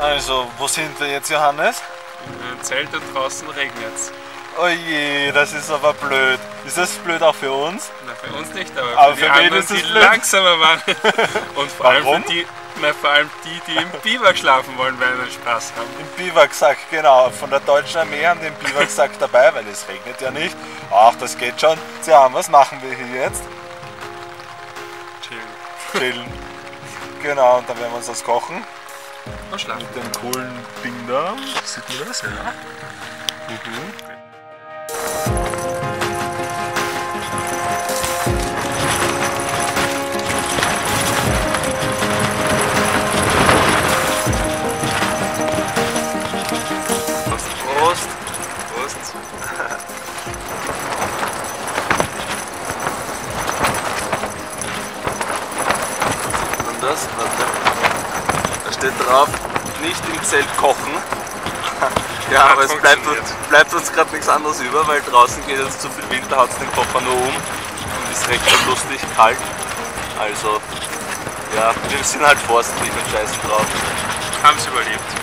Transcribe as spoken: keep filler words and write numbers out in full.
Also, wo sind wir jetzt, Johannes? Im Zelt und draußen regnet es. Oh je, das ist aber blöd. Ist das blöd auch für uns? Na, für uns nicht, aber, aber für, für die anderen, ist die blöd. Langsamer waren. Und vor allem, für die, na, vor allem die, die im Biwak schlafen wollen, weil wir Spaß haben. Im Biwaksack, genau. Von der deutschen Armee haben den Biwaksack dabei, weil es regnet ja nicht. Ach, das geht schon. Tja, was machen wir hier jetzt? Chillen. Chillen. Genau, und dann werden wir uns das kochen. Mit dem coolen Ding da. Sieht man das? Ja. Mhm. Drauf, nicht im Zelt kochen, ja, aber es bleibt, bleibt uns gerade nichts anderes über, weil draußen geht jetzt zu viel Wind, da haut es den Kocher nur um und ist recht lustig kalt, also ja, wir sind halt forstlich und scheißen drauf. Haben sie überlebt.